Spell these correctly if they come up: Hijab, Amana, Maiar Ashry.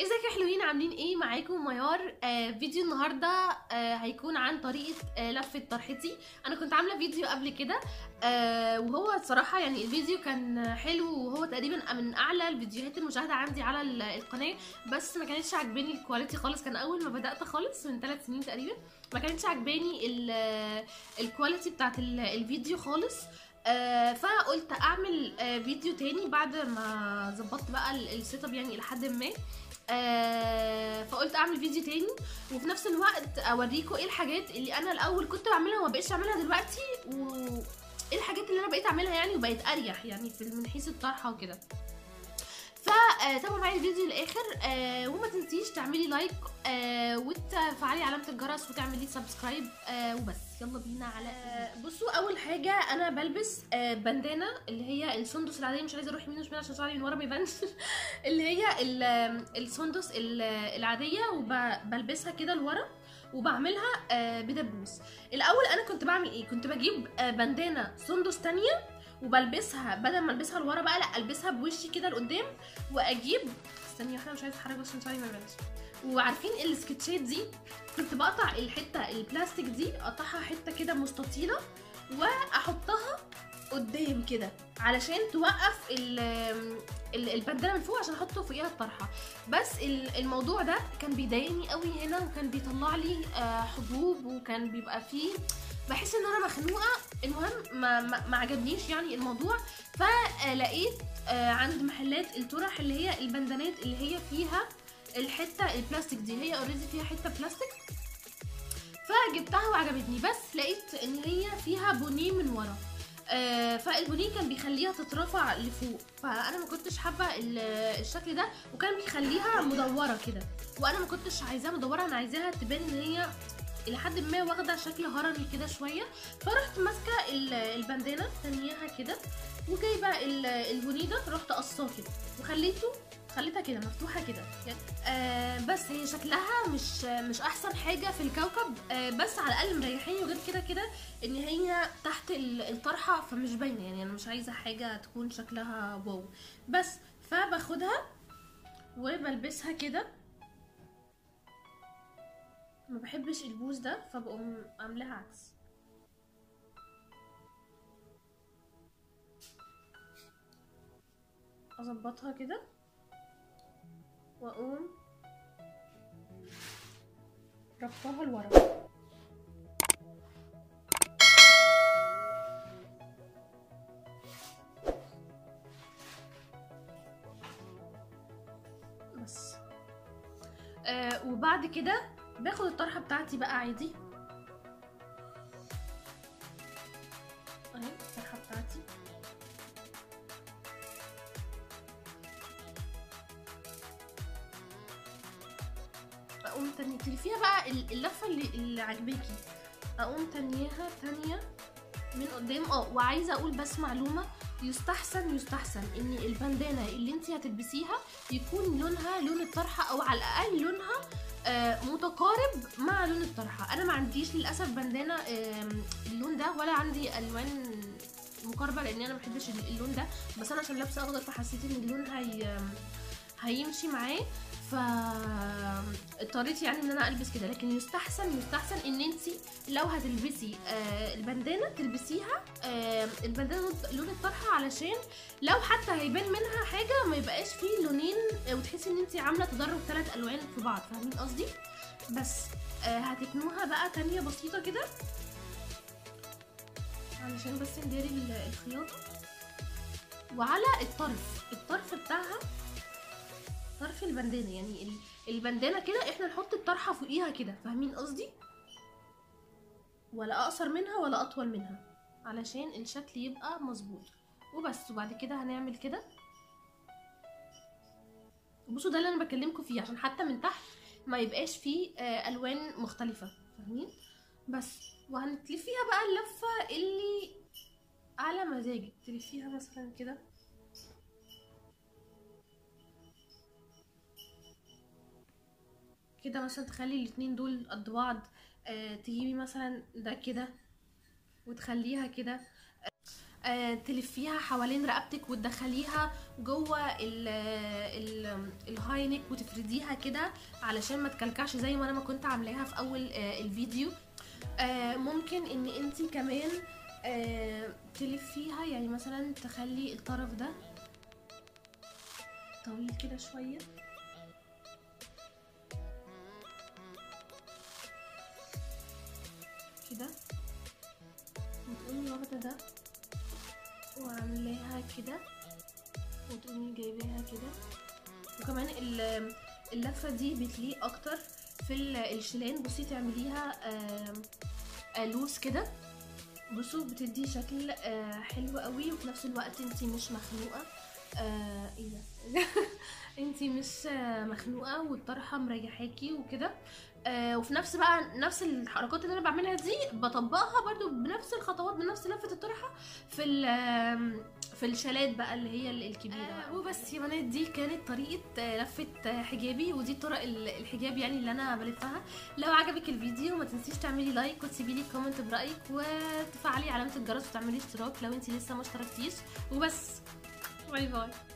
ازيك يا حلوين؟ عاملين ايه؟ معاكم ميار. فيديو النهارده هيكون عن طريقه لفه طرحتي. انا كنت عامله فيديو قبل كده وهو صراحه يعني الفيديو كان حلو، وهو تقريبا من اعلى الفيديوهات المشاهده عندي على القناه، بس ما كانتش عاجباني الكواليتي خالص. كان اول ما بدات خالص من 3 سنين تقريبا ما كانتش عاجباني الكواليتي بتاعت الفيديو خالص. فقلت اعمل فيديو تاني بعد ما ظبطت بقى السيت اب يعني لحد ما، فقلت اعمل فيديو تاني وفي نفس الوقت اوريكم ايه الحاجات اللي انا الاول كنت بعملها وما بقتش اعملها دلوقتي، وايه الحاجات اللي انا بقيت اعملها يعني وبقيت اريح يعني من حيث الطرحه وكده. فتابعوا معايا الفيديو للاخر وما تنسيش تعملي لايك وتفعلي علامه الجرس وتعملي سبسكرايب وبس. يلا بينا على بصوا، اول حاجه انا بلبس بندانه اللي هي السندس العاديه، مش عايزه اروح يمين وشمال عشان شعري من ورا ما يبانش اللي هي السندس العاديه، وبلبسها كده لورا وبعملها بدبوس. الاول انا كنت بعمل ايه؟ كنت بجيب بندانه سندس ثانيه وبلبسها، بدل ما البسها لورا بقى لا البسها بوشي كده لقدام، واجيب استني واحده مش عايزه اتحرك عشان شعري ما يبانش. وعارفين السكتشات دي كنت بقطع الحته البلاستيك دي، اقطعها حته كده مستطيله واحطها قدام كده علشان توقف البندانه من فوق عشان احطه فوقيها الطرحه. بس الموضوع ده كان بيضايقني قوي هنا، وكان بيطلع لي حبوب، وكان بيبقى فيه بحس ان انا مخنوقه. المهم ما عجبنيش يعني الموضوع، فلقيت عند محلات الطرح اللي هي البندانات اللي هي فيها الحته البلاستيك دي، هي اوريدي فيها حته بلاستيك، فجبتها وعجبتني. بس لقيت ان هي فيها بونيه من ورا، فالبونيه كان بيخليها تترفع لفوق، فانا ما كنتش حابه الشكل ده، وكان بيخليها مدوره كده، وانا ما كنتش عايزاها مدوره، انا عايزاها تبان ان هي الى حد ما واخده شكل هرمي كده شويه. فرحت ماسكه البندانه تنياها كده وجايبه البونيه ده، رحت قصاه كده وخليته خليتها كده مفتوحه كده يعني. بس هي شكلها مش احسن حاجه في الكوكب، بس على الاقل مريحيني، وغير كده كده ان هي تحت الطرحه فمش باينه يعني، انا مش عايزه حاجه تكون شكلها واو بس. فباخدها وبلبسها كده، ما بحبش البوز ده فبقوم عاملاها عكس، اظبطها كده واقوم ربطها لورا. بس وبعد كده باخد الطرحه بتاعتي بقى عادي اهي الطرحه بتاعتي، اقوم تنيتي فيها بقى اللفه اللي عجباكي، اقوم تنياها تانيه من قدام. وعايزه اقول بس معلومه، يستحسن ان البندانه اللي انت هتلبسيها يكون لونها لون الطرحه، او على الاقل لونها متقارب مع لون الطرحه. انا ما عنديش للاسف بندانه اللون ده، ولا عندي الوان مقاربه لان انا ما بحبش اللون ده، بس انا عشان لابسه اخضر فحسيت ان اللون هيمشي معاه، فاضطريت يعني ان انا البس كده. لكن يستحسن ان انتي لو هتلبسي البندانه تلبسيها البندانه لون الطرحه، علشان لو حتى هيبان منها حاجه ما يبقاش فيه لونين وتحسي ان انتي عامله تضرب 3 الوان في بعض، فاهمين قصدي؟ بس هتكنوها بقى تانيه بسيطه كده علشان بس نداري الخياطه. وعلى الطرف بتاعها طرف البندانه، يعني البندانه كده احنا نحط الطرحه فوقيها كده، فاهمين قصدي؟ ولا اقصر منها ولا اطول منها علشان الشكل يبقى مظبوط وبس. وبعد كده هنعمل كده، بصوا ده اللي انا بكلمكم فيه، عشان حتى من تحت ما يبقاش فيه الوان مختلفه، فاهمين؟ بس وهنتلفيها بقى اللفه اللي على مزاجك، تلفيها مثلا كده كده، مثلا تخلي الاتنين دول قد بعض، تجيبي مثلا ده كده وتخليها كده، تلفيها حوالين رقبتك وتدخليها جوه الهاي نيك وتفرديها كده علشان ما تكلكعش زي ما انا ما كنت عاملاها في اول الفيديو. ممكن ان انتي كمان تلفيها، يعني مثلا تخلي الطرف ده طويل كده شويه، كده وتقومي واخده ده وعاملاها كده وتقومي جايباها كده. وكمان اللفه دي بتليق اكتر في الشيلان. بصي تعمليها لوس كده، بصوا بتدي شكل حلو قوي، وفي نفس الوقت انتي مش مخنوقه. ايه ده انتي مش مخنوقه والطرحه مريحاكي وكده. وفي نفس بقى نفس الحركات اللي انا بعملها دي بطبقها برضو بنفس الخطوات بنفس لفه الطرحه في الشالات بقى اللي هي الكبيره. وبس يا بنات دي كانت طريقه لفه حجابي، ودي طرق الحجاب يعني اللي انا بلفها. لو عجبك الفيديو ما تنسيش تعملي لايك وتسيبي لي كومنت برايك وتفعلي علامه الجرس وتعملي اشتراك لو انت لسه ما اشتركتيش. وبس، باي باي.